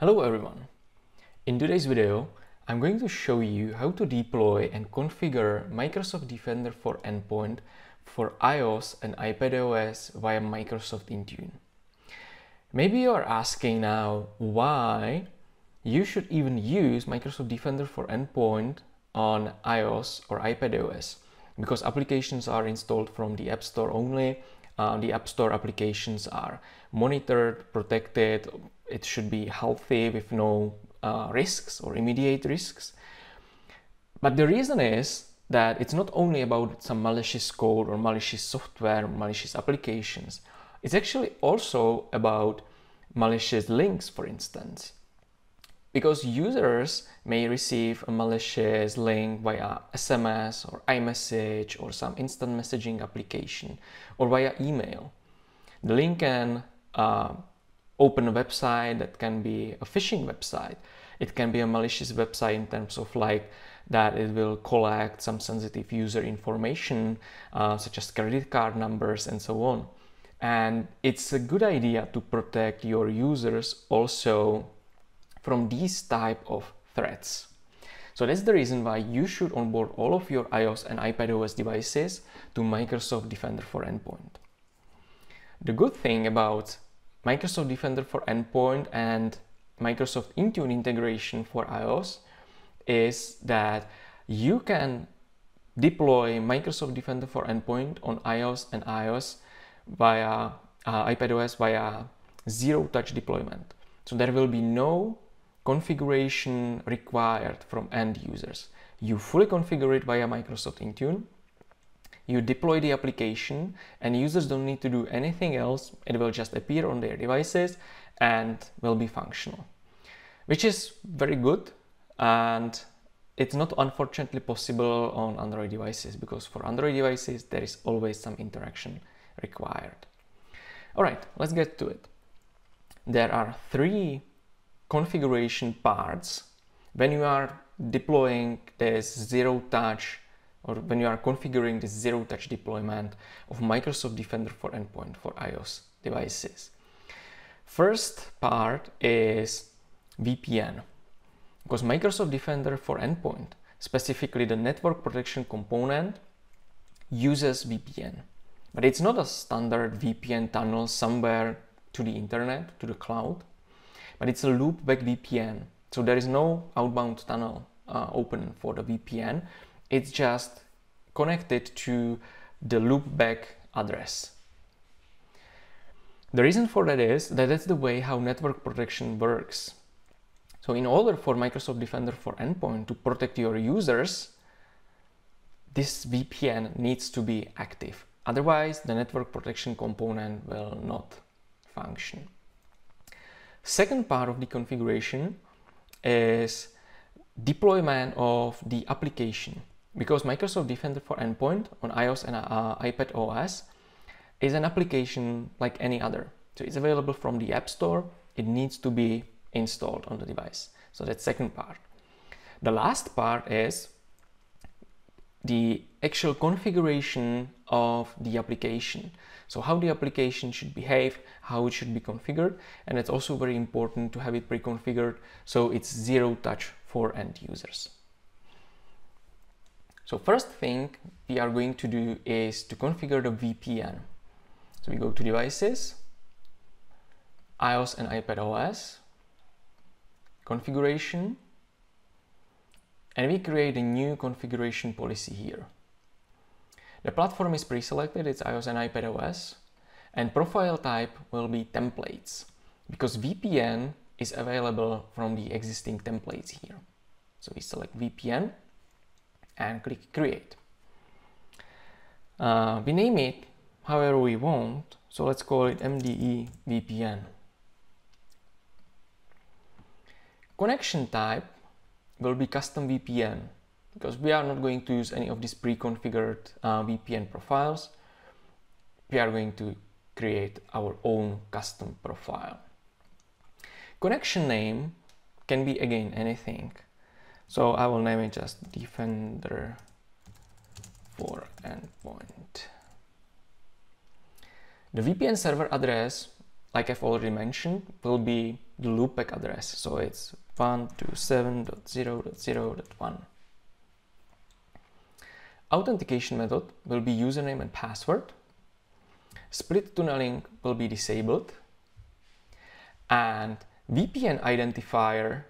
Hello everyone! In today's video, I'm going to show you how to deploy and configure Microsoft Defender for Endpoint for iOS and iPadOS via Microsoft Intune. Maybe you're asking now why you should even use Microsoft Defender for Endpoint on iOS or iPadOS, because applications are installed from the App Store only. The App Store applications are monitored, protected, it should be healthy with no risks or immediate risks. But the reason is that it's not only about some malicious code or malicious software, malicious applications. It's actually also about malicious links, for instance. Because users may receive a malicious link via SMS or iMessage or some instant messaging application or via email. The link can open a website that can be a phishing website. It can be a malicious website in terms of like that it will collect some sensitive user information such as credit card numbers and so on. And it's a good idea to protect your users also from these type of threats. So that's the reason why you should onboard all of your iOS and iPadOS devices to Microsoft Defender for Endpoint. The good thing about Microsoft Defender for Endpoint and Microsoft Intune integration for iOS is that you can deploy Microsoft Defender for Endpoint on iOS and iPadOS via zero-touch deployment. So there will be no configuration required from end users. You fully configure it via Microsoft Intune, you deploy the application, and users don't need to do anything else. It will just appear on their devices and will be functional, which is very good. And it's not unfortunately possible on Android devices, because for Android devices, there is always some interaction required. All right, let's get to it. There are three configuration parts when you are deploying this zero-touch, or when you are configuring this zero-touch deployment of Microsoft Defender for Endpoint for iOS devices. First part is VPN, because Microsoft Defender for Endpoint, specifically the network protection component, uses VPN. But it's not a standard VPN tunnel somewhere to the internet, to the cloud, but it's a loopback VPN. So there is no outbound tunnel open for the VPN. It's just connected to the loopback address. The reason for that is that that's the way how network protection works. So in order for Microsoft Defender for Endpoint to protect your users, this VPN needs to be active. Otherwise, the network protection component will not function. Second part of the configuration is deployment of the application, because Microsoft Defender for Endpoint on iOS and iPadOS is an application like any other. So it's available from the App Store. It needs to be installed on the device. So that's second part. The last part is the actual configuration of the application. So how the application should behave, how it should be configured, and it's also very important to have it pre-configured so it's zero touch for end users. So first thing we are going to do is to configure the VPN. So we go to devices, iOS and iPadOS, configuration, and we create a new configuration policy here. The platform is pre-selected, it's iOS and iPadOS, and profile type will be templates, because VPN is available from the existing templates here. So we select VPN and click create. We name it however we want, so let's call it MDE VPN. Connection type will be custom VPN, because we are not going to use any of these pre-configured VPN profiles. We are going to create our own custom profile. Connection name can be again anything. So I will name it just Defender for Endpoint. The VPN server address, like I've already mentioned, will be the loopback address. So it's 127.0.0.1. Authentication method will be username and password. Split tunneling will be disabled. And VPN identifier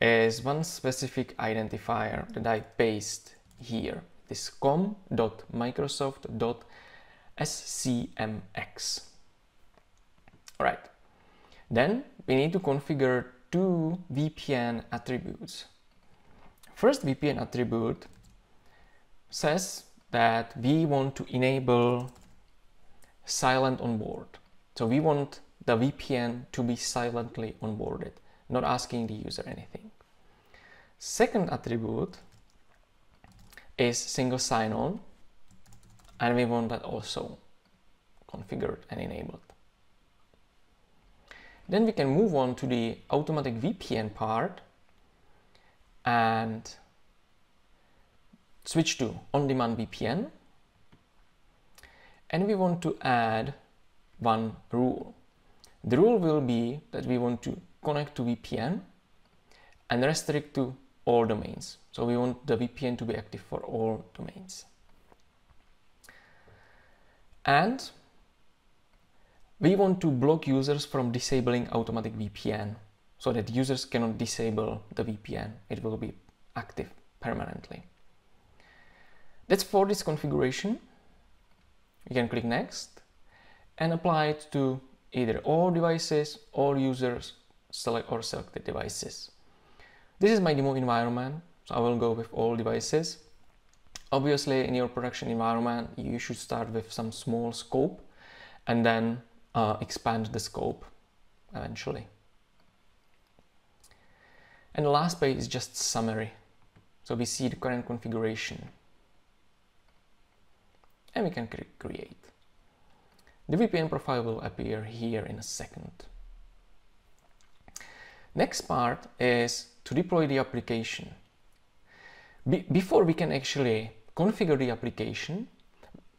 is one specific identifier that I paste here. This com.microsoft.scmx. All right. Then we need to configure two VPN attributes. First VPN attribute says that we want to enable silent onboard. So we want the VPN to be silently onboarded, not asking the user anything. Second attribute is single sign-on, and we want that also configured and enabled. Then we can move on to the automatic VPN part and switch to on-demand VPN. And we want to add one rule. The rule will be that we want to connect to VPN and restrict to all domains. So we want the VPN to be active for all domains. And we want to block users from disabling automatic VPN so that users cannot disable the VPN. It will be active permanently. That's for this configuration. You can click next and apply it to either all devices, all users, select or selected devices. This is my demo environment, so I will go with all devices. Obviously, in your production environment, you should start with some small scope and then expand the scope eventually. And the last page is just summary. So we see the current configuration. And we can click create. The VPN profile will appear here in a second. Next part is to deploy the application. Before we can actually configure the application,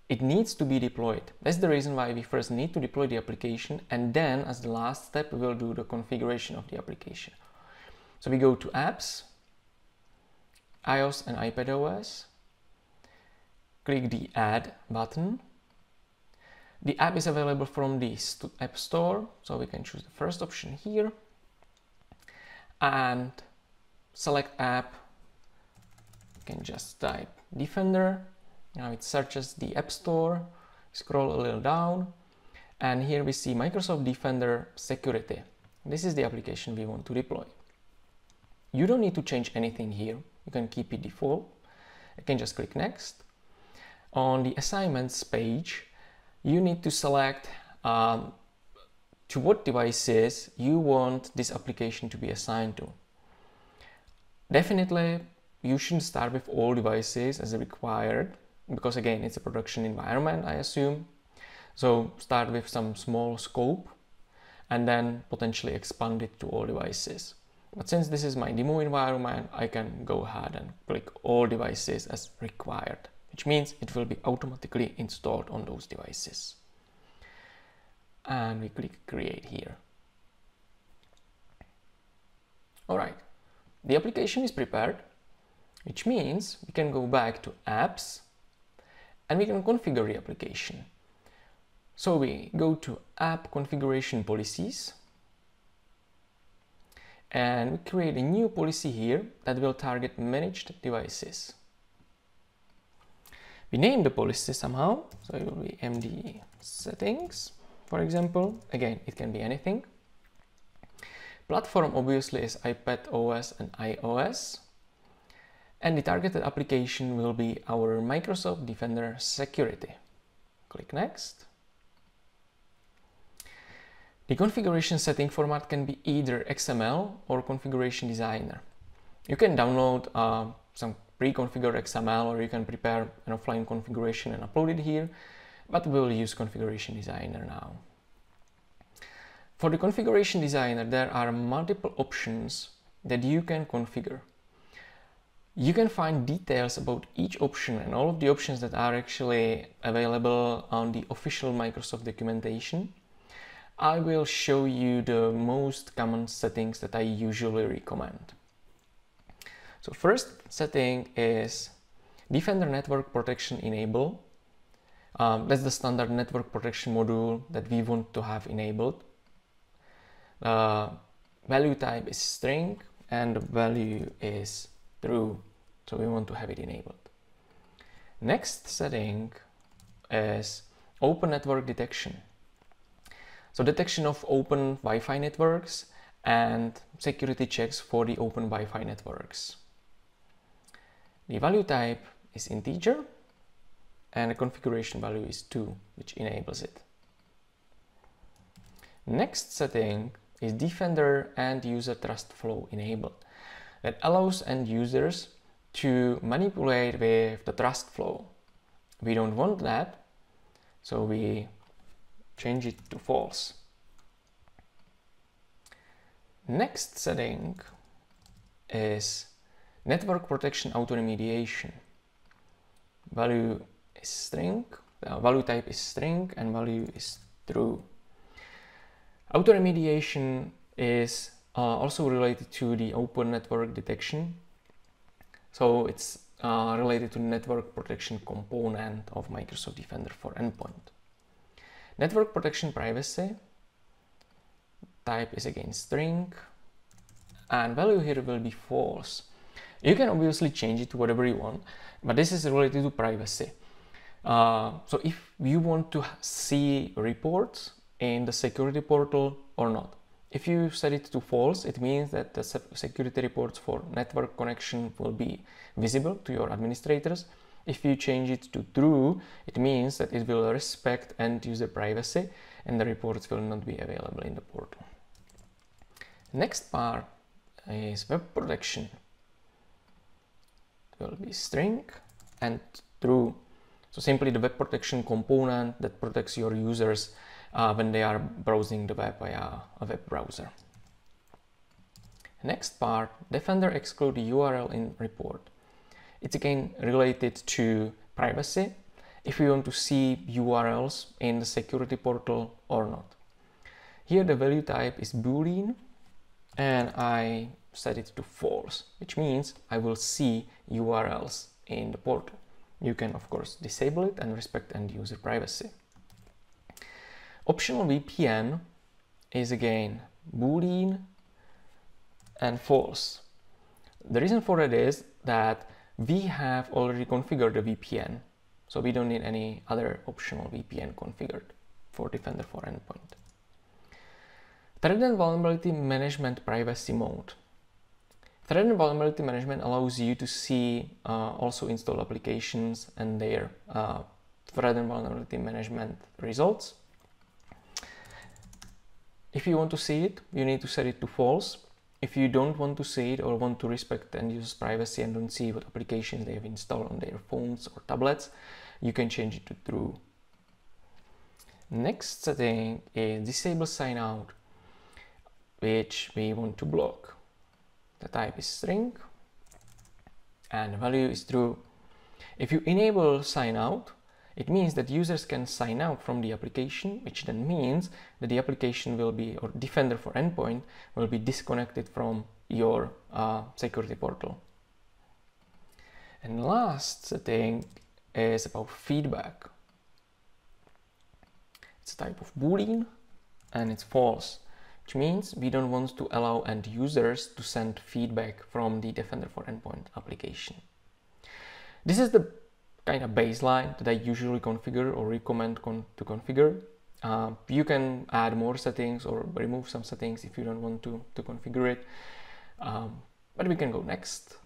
it needs to be deployed. That's the reason why we first need to deploy the application, and then as the last step, we will do the configuration of the application. So we go to apps, iOS and iPadOS, click the add button. The app is available from the App Store, so we can choose the first option here and select app. You can just type Defender. Now it searches the App Store, scroll a little down, and here we see Microsoft Defender Security. This is the application we want to deploy. You don't need to change anything here. You can keep it default. I can just click next. On the assignments page, you need to select to what devices you want this application to be assigned to. Definitely, you shouldn't start with all devices as required, because again, it's a production environment, I assume. So start with some small scope and then potentially expand it to all devices. But since this is my demo environment, I can go ahead and click all devices as required, which means it will be automatically installed on those devices. And we click create here. All right, the application is prepared, which means we can go back to apps and we can configure the application. So we go to app configuration policies and we create a new policy here that will target managed devices. We name the policy somehow, so it will be MDE settings, for example. Again, it can be anything. Platform obviously is iPadOS and iOS. And the targeted application will be our Microsoft Defender Security. Click next. The configuration setting format can be either XML or Configuration Designer. You can download some pre-configured XML, or you can prepare an offline configuration and upload it here, but we'll use Configuration Designer now. For the Configuration Designer, there are multiple options that you can configure. You can find details about each option and all of the options that are actually available on the official Microsoft documentation. I will show you the most common settings that I usually recommend. So first setting is Defender Network Protection Enable. That's the standard network protection module that we want to have enabled. Value type is string and value is true, so we want to have it enabled. Next setting is Open Network Detection. So detection of open Wi-Fi networks and security checks for the open Wi-Fi networks. The value type is integer and the configuration value is 2, which enables it. Next setting is Defender End User Trust Flow enabled. That allows end users to manipulate with the trust flow. We don't want that, so we change it to false. Next setting is Network protection auto remediation. Value is string, value type is string and value is true. Auto remediation is also related to the Open Network Detection. So it's related to the network protection component of Microsoft Defender for Endpoint. Network protection privacy, type is again string, and value here will be false. You can obviously change it to whatever you want, but this is related to privacy. So if you want to see reports in the security portal or not. If you set it to false, it means that the security reports for network connection will be visible to your administrators. If you change it to true, it means that it will respect end user privacy and the reports will not be available in the portal. Next part is web protection. It will be string and true. So simply the web protection component that protects your users when they are browsing the web via a web browser. Next part, Defender exclude the URL in report. It's again related to privacy, if we want to see URLs in the security portal or not. Here the value type is boolean and I set it to false, which means I will see URLs in the portal. You can of course disable it and respect end user privacy. Optional VPN is again boolean and false. The reason for that is that we have already configured the VPN, so we don't need any other optional VPN configured for Defender for Endpoint. Threat and vulnerability management privacy mode. Threat and vulnerability management allows you to see also installed applications and their threat and vulnerability management results. If you want to see it, you need to set it to false. If you don't want to see it or want to respect end user's privacy and don't see what applications they have installed on their phones or tablets, you can change it to true. Next setting is disable sign out, which we want to block. The type is string and value is true. If you enable sign out, it means that users can sign out from the application, which then means that the application will be, or Defender for Endpoint, will be disconnected from your security portal. And last setting is about feedback. It's a type of boolean and it's false, which means we don't want to allow end users to send feedback from the Defender for Endpoint application. This is the kind of baseline that I usually configure or recommend to configure. You can add more settings or remove some settings if you don't want to configure it, but we can go next.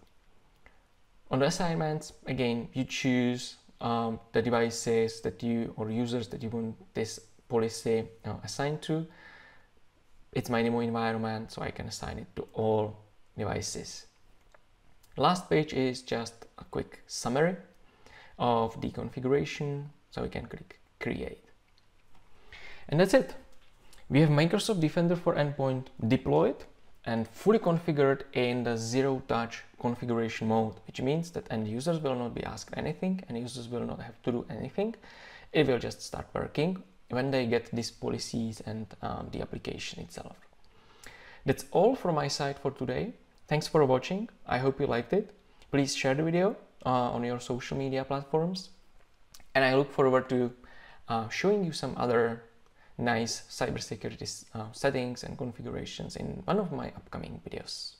On the assignments, again, you choose the devices that you or users that you want this policy assigned to. It's my demo environment, so I can assign it to all devices. Last page is just a quick summary of the configuration, so we can click create. And that's it. We have Microsoft Defender for Endpoint deployed and fully configured in the zero-touch configuration mode, which means that end users will not be asked anything and users will not have to do anything. It will just start working when they get these policies and the application itself. That's all from my side for today. Thanks for watching. I hope you liked it. Please share the video on your social media platforms. And I look forward to showing you some other nice cybersecurity settings and configurations in one of my upcoming videos.